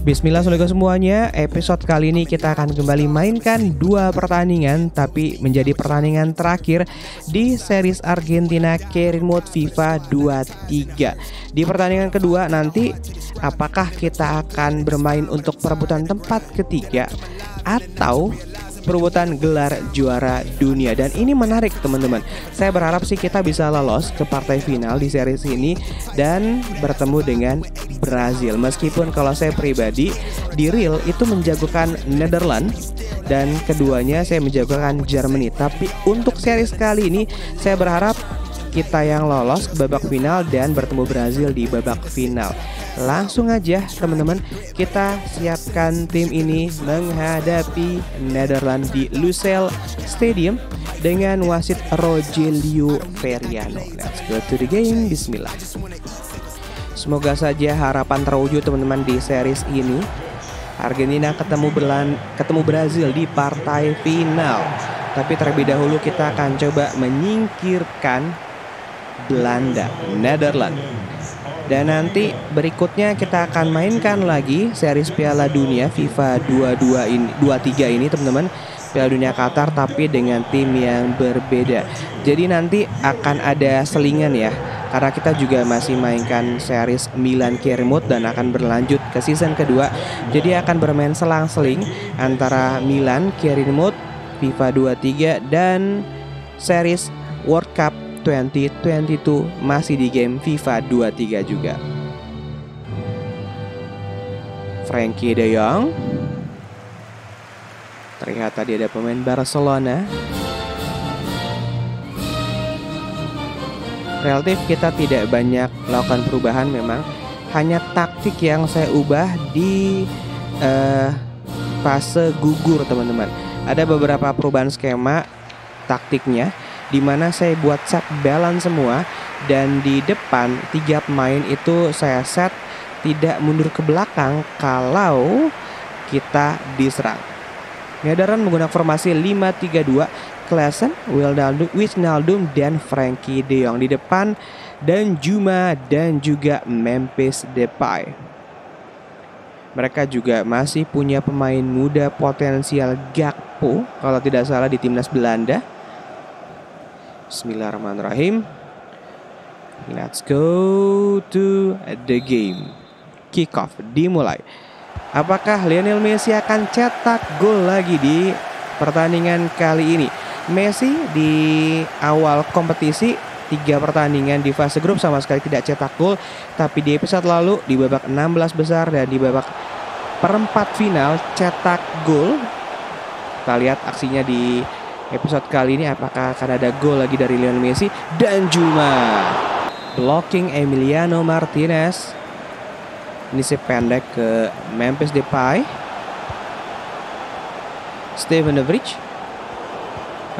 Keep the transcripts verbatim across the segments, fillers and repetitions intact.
Bismillah semuanya, episode kali ini kita akan kembali mainkan dua pertandingan, tapi menjadi pertandingan terakhir di series Argentina Career Mode FIFA dua puluh tiga. Di pertandingan kedua nanti apakah kita akan bermain untuk perebutan tempat ketiga atau perebutan gelar juara dunia. Dan ini menarik teman-teman. Saya berharap sih kita bisa lolos ke partai final di series ini dan bertemu dengan Brazil. Meskipun kalau saya pribadi di real itu menjagokan Netherlands dan keduanya saya menjagokan Germany. Tapi untuk series kali ini saya berharap kita yang lolos ke babak final dan bertemu Brazil di babak final. Langsung aja teman-teman, kita siapkan tim ini menghadapi Netherlands di Lusail Stadium dengan wasit Rogelio Feriano. Let's go to the game, bismillah. Semoga saja harapan terwujud teman-teman di series ini. Argentina ketemu Belan, ketemu Brazil di partai final. Tapi terlebih dahulu kita akan coba menyingkirkan Belanda, Netherlands. Dan nanti berikutnya kita akan mainkan lagi series Piala Dunia FIFA dua puluh dua ini, dua puluh tiga ini teman-teman, Piala Dunia Qatar tapi dengan tim yang berbeda. Jadi nanti akan ada selingan ya, karena kita juga masih mainkan series Milan Career Mode dan akan berlanjut ke season kedua. Jadi akan bermain selang-seling antara Milan Career Mode FIFA dua puluh tiga dan series World Cup dua ribu dua puluh dua masih di game FIFA dua puluh tiga juga. Frankie de Jong. Terlihat tadi ada pemain Barcelona. Relatif kita tidak banyak melakukan perubahan memang. Hanya taktik yang saya ubah di uh, fase gugur teman-teman. Ada beberapa perubahan skema taktiknya, dimana saya buat set balance semua dan di depan tiga pemain itu saya set tidak mundur ke belakang kalau kita diserang. Netherlands menggunakan formasi lima tiga dua, Klaassen, Wijnaldum dan Frankie de Jong di depan dan Juma dan juga Memphis Depay. Mereka juga masih punya pemain muda potensial Gakpo kalau tidak salah di timnas Belanda. Bismillahirrahmanirrahim. Let's go to the game. Kick off dimulai. Apakah Lionel Messi akan cetak gol lagi di pertandingan kali ini? Messi di awal kompetisi tiga pertandingan di fase grup sama sekali tidak cetak gol, tapi di episode lalu di babak enam belas besar dan di babak perempat final cetak gol. Kita lihat aksinya di episode kali ini apakah akan ada gol lagi dari Lionel Messi dan Juma. Blocking Emiliano Martinez. Ini si pendek ke Memphis Depay. Steven De Vrij.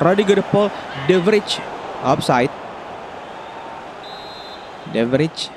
Rodrigo de Paul, De Vrij offside. De Vrij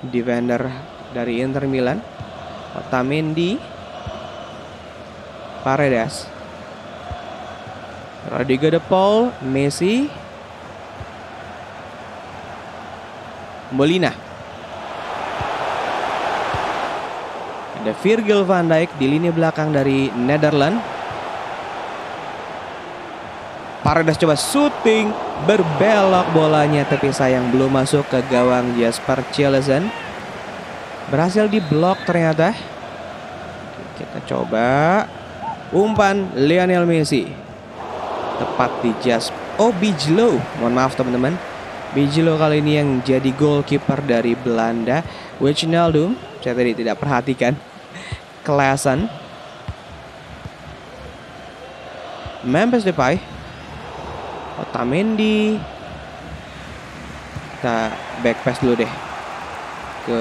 defender dari Inter Milan. Otamendi. Paredes. Rodrigo de Paul, Messi, Molina. Ada Virgil van Dijk di lini belakang dari Netherlands. Paredes coba shooting, berbelok bolanya tapi sayang belum masuk ke gawang Jasper Cilesen. Berhasil diblok ternyata. Kita coba umpan Lionel Messi. Tepat di just oh Bijlo, mohon maaf teman-teman, Bijlo kali ini yang jadi goalkeeper dari Belanda. Wijnaldum, saya tadi tidak perhatikan. Klaassen, Memphis Depay, Otamendi. Kita backpass dulu deh ke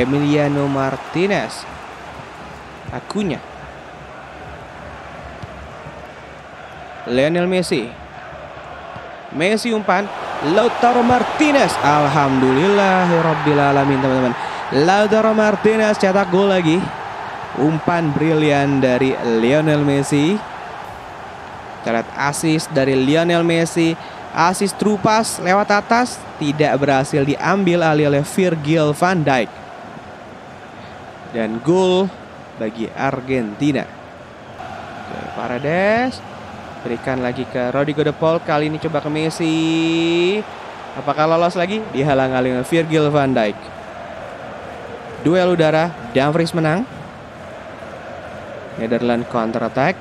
Emiliano Martinez. Acuna, Lionel Messi. Messi umpan Lautaro Martinez. Alhamdulillahirabbil alamin teman-teman. Lautaro Martinez cetak gol lagi. Umpan brilian dari Lionel Messi. Kita lihat assist dari Lionel Messi. Assist through pass lewat atas tidak berhasil diambil alih oleh Virgil van Dijk. dan gol bagi Argentina. Oke, Paredes berikan lagi ke Rodrigo de Paul, kali ini coba ke Messi. Apakah lolos lagi? Dihalang-halangi oleh Virgil van Dijk. Duel udara, Dumfries menang. Netherlands counter attack.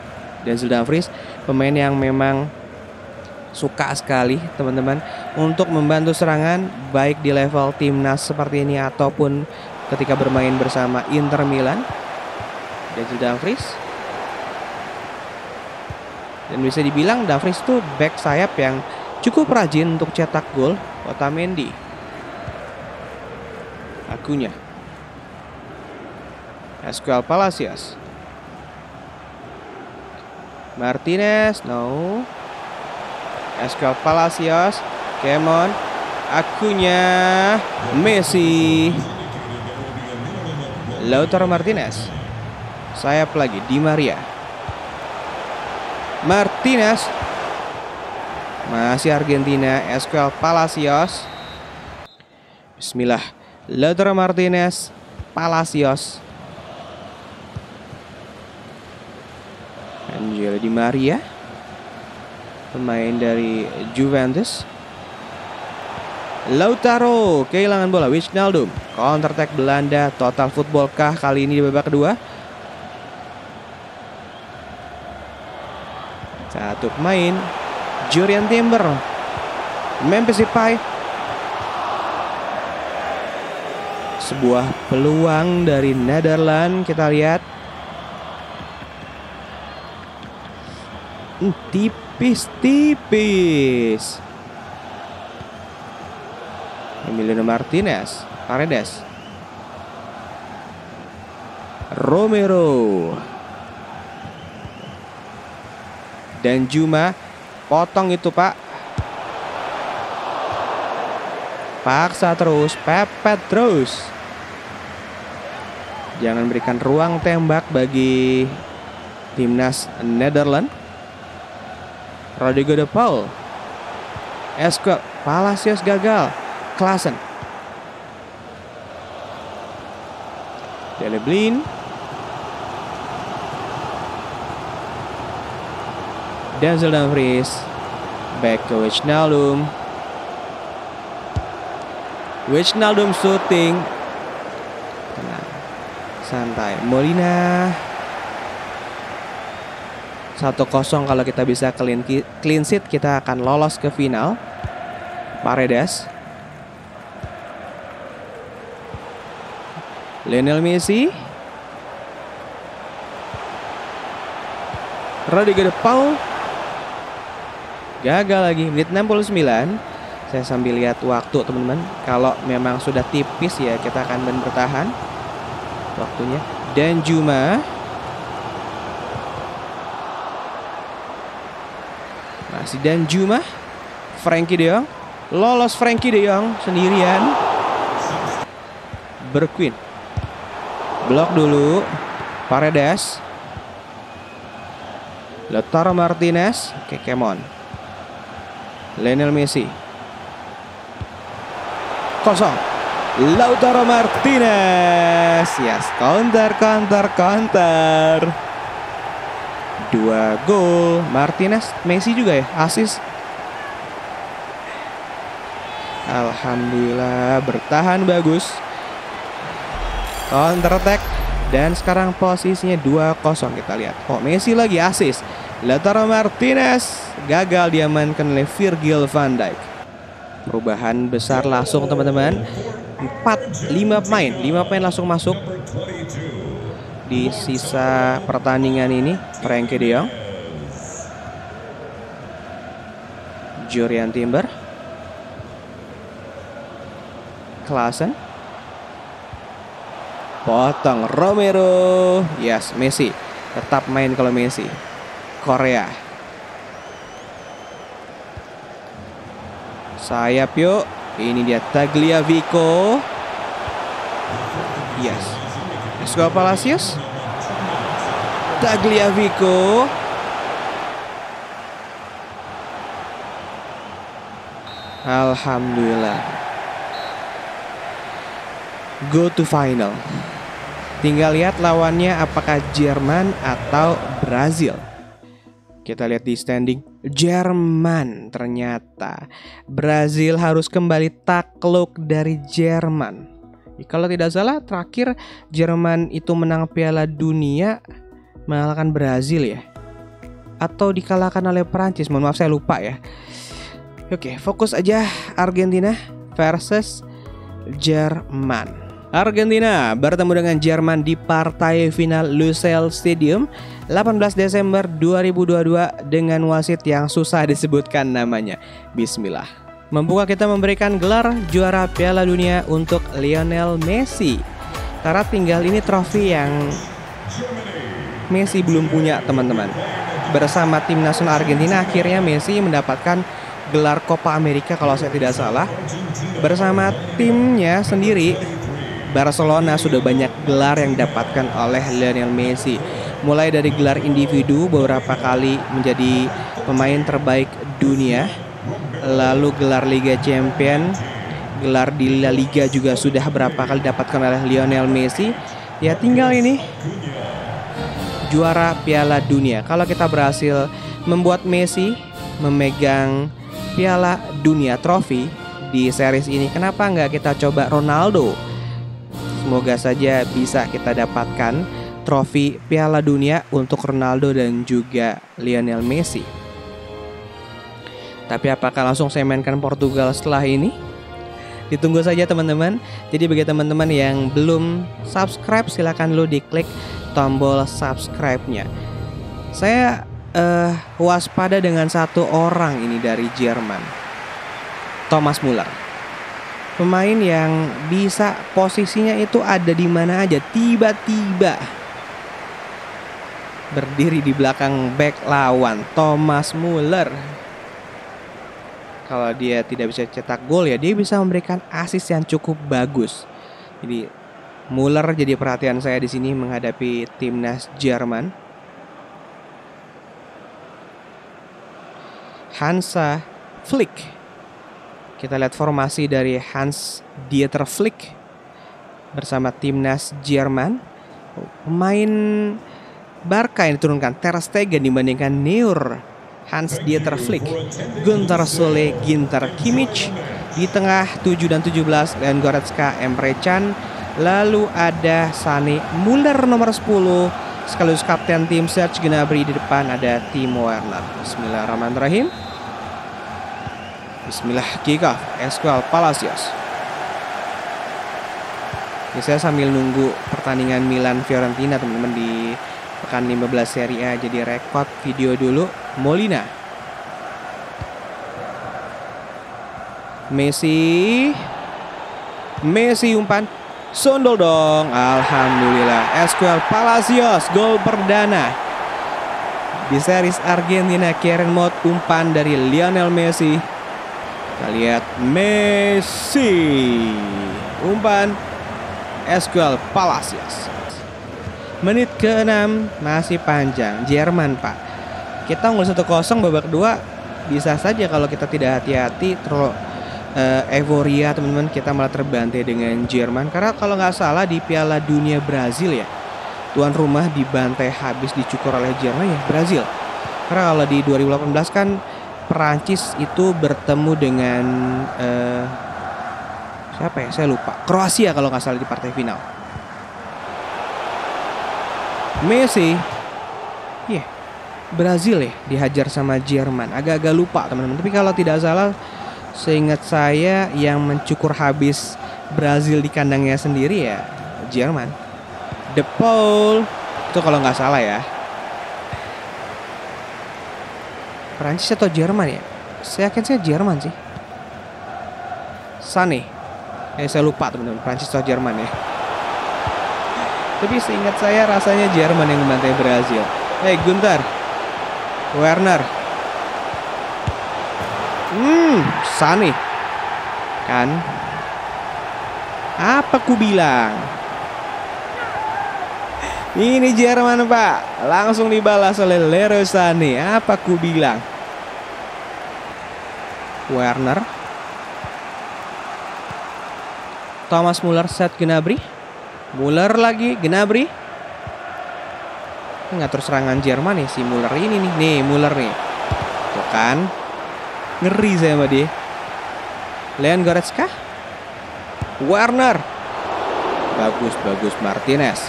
Denzel Dumfries, pemain yang memang suka sekali teman-teman untuk membantu serangan, baik di level timnas seperti ini ataupun ketika bermain bersama Inter Milan. Denzel Dumfries, dan bisa dibilang Dumfries itu back sayap yang cukup rajin untuk cetak gol. Otamendi, Acuna, Exequiel Palacios, Martinez, no, Exequiel Palacios, come on, Acuna, Messi, Lautaro Martinez, sayap lagi, Di Maria, Martinez, masih Argentina, Exequiel Palacios, bismillah, Lautaro Martinez, Palacios, Angel Di Maria, pemain dari Juventus. Lautaro kehilangan bola, Wijnaldum, counter attack Belanda. Total football kah kali ini di babak kedua? Satu pemain, Jurian Timber, Memphis Depay. Sebuah peluang dari Netherlands, kita lihat. Tipis-tipis. Emiliano Martinez, Paredes, Romero, dan Juma. Potong itu pak, paksa terus, pepet terus. Jangan berikan ruang tembak bagi timnas Netherlands. Rodrigo de Paul, Exequiel Palacios gagal, Klaassen, Dele Blin, Denzel Dumfries, back ke Wijnaldum, Wijnaldum shooting, tenang, santai, Molina. satu kosong kalau kita bisa clean, clean sheet kita akan lolos ke final. Paredes, Lionel Messi, Rodrigo de Paul, gagal lagi. Menit enam puluh sembilan. Saya sambil lihat waktu teman-teman. Kalau memang sudah tipis ya kita akan bertahan waktunya. Dan Juma masih dan Juma, Frankie de Jong, lolos Frankie de Jong sendirian. Berqueen, blok dulu, Paredes, Lautaro Martinez, Kekemon, Lionel Messi, kosong, Lautaro Martinez, yes, counter, counter, counter. Dua gol Martinez, Messi juga ya, assist. Alhamdulillah bertahan bagus. Counter attack dan sekarang posisinya dua kosong, kita lihat. Oh, Messi lagi assist. Lautaro Martinez gagal diamankan oleh Virgil van Dijk. Perubahan besar langsung teman-teman. empat lima pemain, lima pemain langsung masuk. Di sisa pertandingan ini, Frankie de Jong, Jurian Timber, Klaassen, potong Romero, yes, Messi, tetap main kalau Messi, Korea, sayap yuk, ini dia Tagliafico, yes, Exequiel Palacios, Tagliafico, alhamdulillah, go to final. Tinggal lihat lawannya apakah Jerman atau Brazil. Kita lihat di standing, Jerman ternyata. Brazil harus kembali takluk dari Jerman. Kalau tidak salah terakhir Jerman itu menang Piala Dunia mengalahkan Brazil ya, atau dikalahkan oleh Perancis. Mohon maaf saya lupa ya. Oke, fokus aja Argentina versus Jerman. Argentina bertemu dengan Jerman di partai final Lusail Stadium delapan belas Desember dua ribu dua puluh dua dengan wasit yang susah disebutkan namanya. Bismillah. Membuka kita memberikan gelar juara Piala Dunia untuk Lionel Messi. Karena tinggal ini trofi yang Messi belum punya, teman-teman. Bersama tim nasional Argentina akhirnya Messi mendapatkan gelar Copa America kalau saya tidak salah. Bersama timnya sendiri, Barcelona sudah banyak gelar yang didapatkan oleh Lionel Messi. Mulai dari gelar individu beberapa kali menjadi pemain terbaik dunia, lalu gelar Liga Champion, gelar di La Liga juga sudah berapa kali didapatkan oleh Lionel Messi. Ya tinggal ini juara Piala Dunia. Kalau kita berhasil membuat Messi memegang Piala Dunia trofi di series ini, kenapa nggak kita coba Ronaldo? Semoga saja bisa kita dapatkan trofi Piala Dunia untuk Ronaldo dan juga Lionel Messi. Tapi apakah langsung saya mainkan Portugal setelah ini? Ditunggu saja teman-teman. Jadi bagi teman-teman yang belum subscribe, silahkan lo diklik tombol subscribe-nya. Saya uh, waspada dengan satu orang ini dari Jerman, Thomas Müller. Pemain yang bisa posisinya itu ada di mana aja, tiba-tiba berdiri di belakang back lawan. Thomas Müller, kalau dia tidak bisa cetak gol ya dia bisa memberikan assist yang cukup bagus. Jadi Müller jadi perhatian saya di sini menghadapi timnas Jerman. Hans Flick. Kita lihat formasi dari Hans Dieter Flick bersama timnas Jerman. Pemain Barca yang diturunkan, Ter Stegen dibandingkan Neuer, Hans Dieter Flick, Gunter Sule, Ginter, Kimmich. Di tengah tujuh dan tujuh belas, Leon Goretzka, Emre Can. Lalu ada Sané, Müller nomor sepuluh, sekaligus kapten tim Serge Gnabry. Di depan ada Timo Werner. Bismillahirrahmanirrahim. Bismillah, kick off, Exequiel Palacios. Ini saya sambil nunggu pertandingan Milan Fiorentina teman-teman di pekan lima belas Serie A, jadi rekod video dulu. Molina, Messi, Messi umpan, sondol dong. Alhamdulillah, Exequiel Palacios gol perdana di series Argentina. Keren mode umpan dari Lionel Messi. Kita lihat Messi, umpan Exequiel Palacios. Menit keenam, masih panjang Jerman pak. Kita unggul satu kosong babak kedua. Bisa saja kalau kita tidak hati-hati terlalu uh, euforia teman-teman, kita malah terbantai dengan Jerman. Karena kalau nggak salah di Piala Dunia Brazil ya, tuan rumah dibantai habis dicukur oleh Jerman ya, Brazil. Karena kalau di dua ribu delapan belas kan Perancis itu bertemu dengan eh, siapa ya? Saya lupa. Kroasia kalau nggak salah di partai final. Messi, iya, yeah. Brazil ya dihajar sama Jerman. Agak-agak lupa teman-teman. Tapi kalau tidak salah, seingat saya yang mencukur habis Brazil di kandangnya sendiri ya Jerman. De Paul itu kalau nggak salah ya. Perancis atau Jerman ya? Saya yakin saya Jerman sih. Sané. Eh saya lupa teman-teman, Perancis atau Jerman ya. Tapi seingat saya rasanya Jerman yang membantai Brazil. Eh hey, Gunter. Werner. Hmm, Sané. Kan? Apa ku bilang? Ini Jerman pak, langsung dibalas oleh Leroy Sané. Apa ku bilang? Werner, Thomas Müller, Serge Gnabry, Müller lagi, Gnabry. Ngatur serangan Jerman nih si Müller ini nih. Nih Müller nih. Tuh kan. Ngeri saya sama dia. Leon Goretzka. Werner. Bagus, bagus Martinez.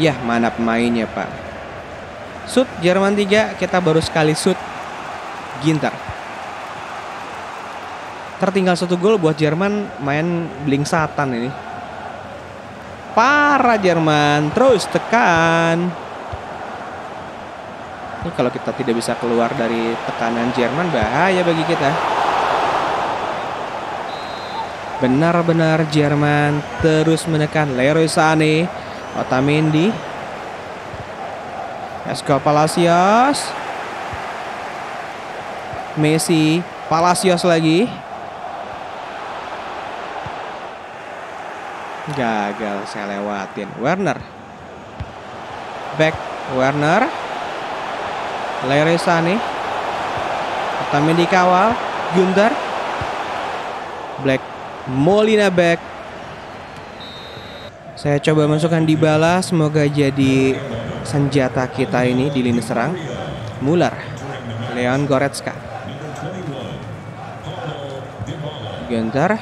Yah, mana pemainnya Pak. Shoot Jerman tiga, kita baru sekali shoot Ginter. Tertinggal satu gol buat Jerman, main bling satan ini. Para Jerman terus tekan. Ini kalau kita tidak bisa keluar dari tekanan Jerman bahaya bagi kita. Benar-benar Jerman terus menekan. Leroy Sané, Otamendi, Exequiel Palacios, Messi, Palacios lagi. Gagal, saya lewatin. Werner. Back Werner. Leroy Sané. Otamendi kawal. Gunter. Black. Molina back. Saya coba masukkan Dybala, semoga jadi senjata kita ini di lini serang. Müller. Leon Goretzka. Gunter.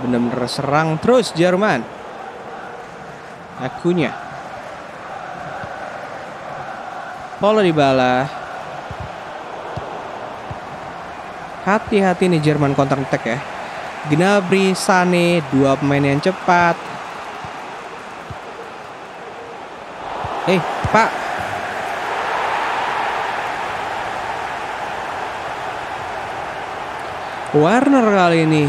Benar-benar serang terus Jerman. Acuna. Paulo Dybala. Hati-hati nih Jerman counter attack ya. Gnabry, Sané, dua pemain yang cepat. Eh, Pak. Werner kali ini.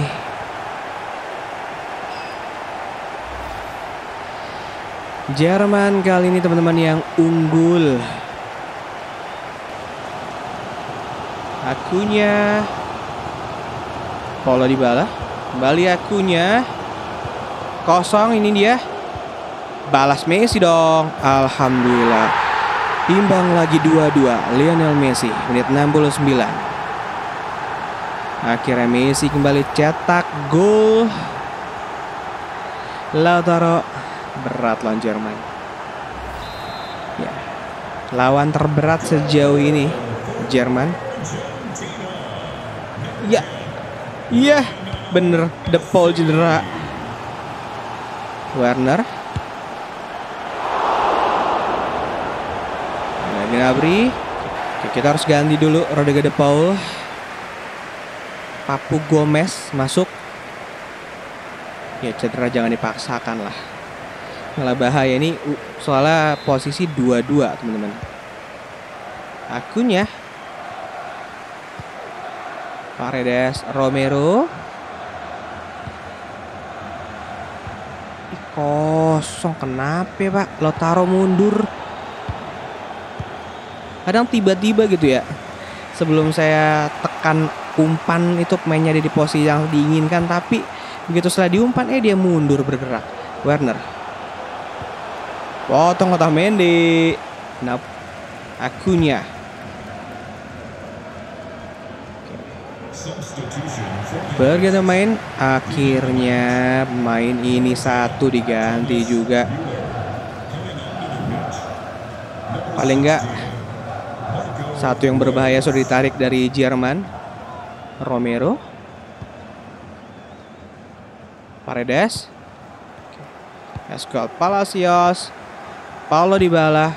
Jerman kali ini teman-teman yang unggul. Acuna, Paulo Dybala, kembali Acuna, kosong ini dia. Balas Messi dong. Alhamdulillah. Imbang lagi dua dua. Lionel Messi menit enam puluh sembilan. Akhirnya Messi kembali cetak gol. Lautaro. Berat lawan Jerman ya. Lawan terberat sejauh ini Jerman. Ya. Ya. Bener, De Paul cedera. Werner. Nah, Gnabry. Kita harus ganti dulu Rodrigo de Paul. Papu Gomez masuk. Ya cedera jangan dipaksakan lah. Malah bahaya ini soalnya posisi dua dua teman-teman. Akunya Paredes, Romero. Ih, kosong kenapa ya, Pak? Lautaro mundur. Kadang tiba-tiba gitu ya. Sebelum saya tekan umpan itu mainnya ada di posisi yang diinginkan, tapi begitu setelah diumpan eh dia mundur bergerak. Werner. Potong Otamendi. Nap. Acuna. Berganti main. Akhirnya main ini satu diganti juga. Paling enggak satu yang berbahaya sudah ditarik dari Jerman. Romero. Paredes. Exequiel Palacios. Paulo Dybala.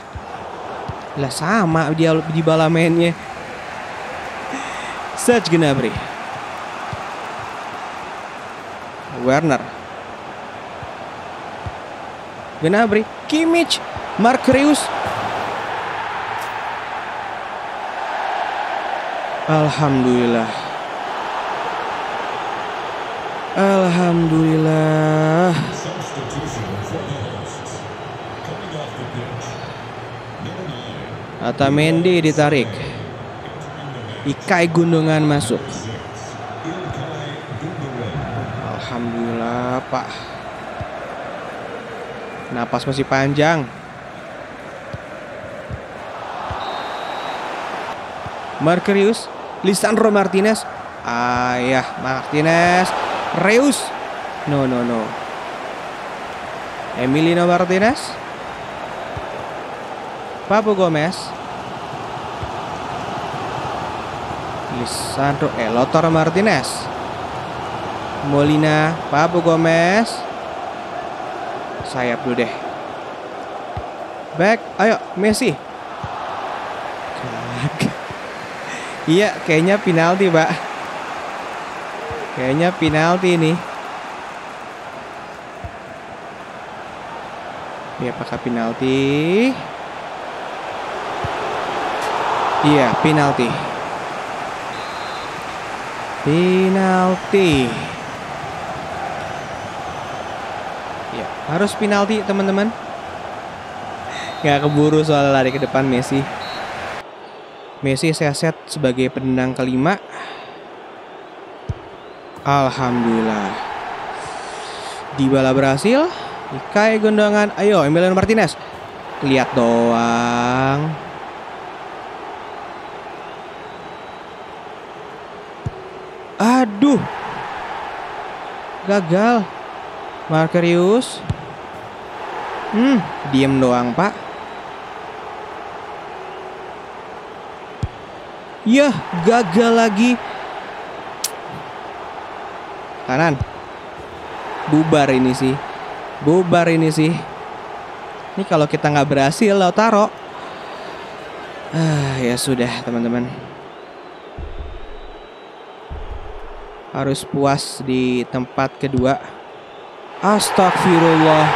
Lah sama dia Dybala mainnya. Serge Gnabry. Werner. Gnabry, Kimmich, Marco Reus. Alhamdulillah. Alhamdulillah. Otamendi ditarik. Ikai Gundogan masuk. Alhamdulillah Pak. Napas masih panjang. Marco Reus, Lisandro Martinez. Ah ya, Martinez, Reus. No, no, no. Emiliano Martinez. Papu Gomez. Lisandro, eh, Lautaro Martinez. Molina, Papu Gomez. Sayap dulu deh. Back, ayo Messi. Iya, kayaknya penalti, Pak. Kayaknya penalti ini. Ini apakah penalti? Iya, penalti. Penalti. Ya, harus penalti, teman-teman. Gak keburu soal lari ke depan Messi. Messi saya set sebagai penendang kelima. Alhamdulillah. Dybala berhasil. Ikai gondongan. Ayo Emiliano Martinez. Lihat doang. Aduh. Gagal. Marco Reus. Hmm, diem doang, Pak. Yah, gagal lagi. Kanan. Bubar ini sih. Bubar ini sih. Ini kalau kita nggak berhasil Lautaro. Ah, ya sudah teman-teman. Harus puas di tempat kedua. Astagfirullah.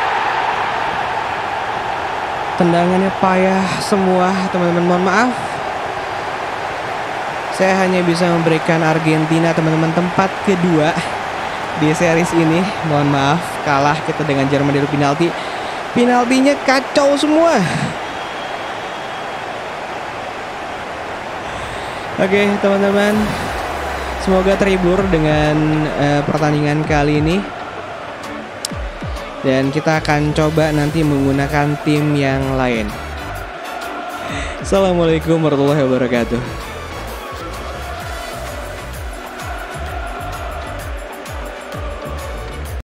Tendangannya payah semua teman-teman, mohon maaf. Saya hanya bisa memberikan Argentina teman-teman tempat kedua di series ini. Mohon maaf, kalah kita dengan Jerman dari penalti. Penaltinya kacau semua. Oke teman-teman, semoga terhibur dengan uh, pertandingan kali ini. Dan kita akan coba nanti menggunakan tim yang lain. Assalamualaikum warahmatullahi wabarakatuh.